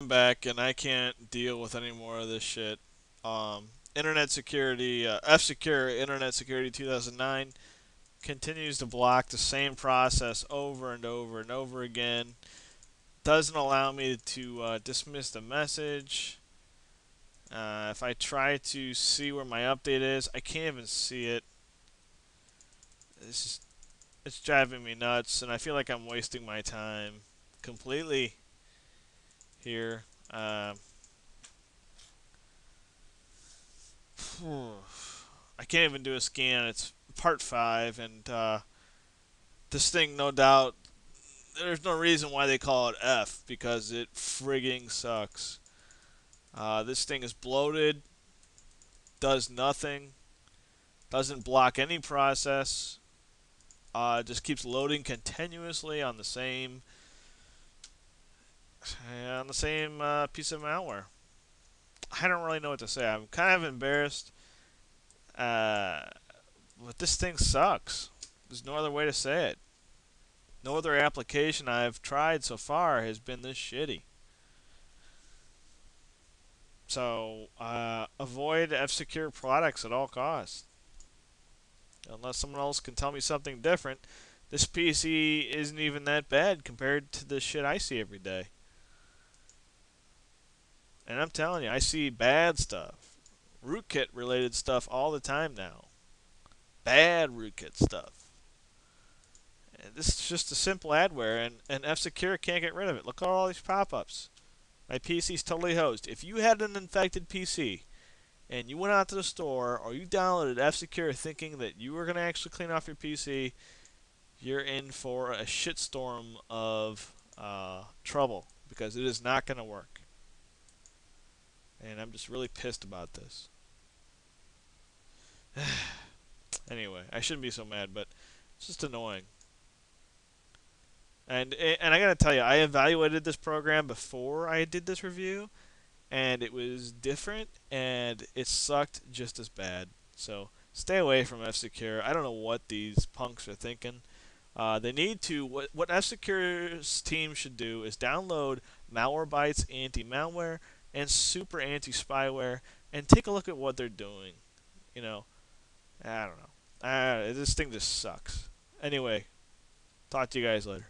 I'm back and I can't deal with any more of this shit. Internet security, F-Secure Internet Security 2009 continues to block the same process over and over and over again. Doesn't allow me to dismiss the message. If I try to see where my update is, I can't even see it. It's driving me nuts, and I feel like I'm wasting my time completely here. I can't even do a scan. It's part 5, and this thing, no doubt, there's no reason why they call it F, because it frigging sucks. This thing is bloated, does nothing, doesn't block any process, just keeps loading continuously on the same piece of malware. I don't really know what to say. I'm kind of embarrassed, but this thing sucks. There's no other way to say it. No other application I've tried so far has been this shitty. So, avoid F-Secure products at all costs. Unless someone else can tell me something different, this PC isn't even that bad compared to the shit I see every day. And I'm telling you, I see bad stuff. Rootkit related stuff all the time now. Bad rootkit stuff. And this is just a simple adware, and F-Secure can't get rid of it. Look at all these pop-ups. My PC's totally hosed. If you had an infected PC and you went out to the store or you downloaded F-Secure thinking that you were going to actually clean off your PC, you're in for a shitstorm of trouble, because it is not going to work. And I'm just really pissed about this. Anyway, I shouldn't be so mad, but it's just annoying. And I gotta tell you, I evaluated this program before I did this review, and it was different, and it sucked just as bad. So stay away from F-Secure. I don't know what these punks are thinking. They need to. What F-Secure's team should do is download Malwarebytes Anti-Malware and Super Anti-Spyware, and take a look at what they're doing. You know, I don't know. This thing just sucks. Anyway, talk to you guys later.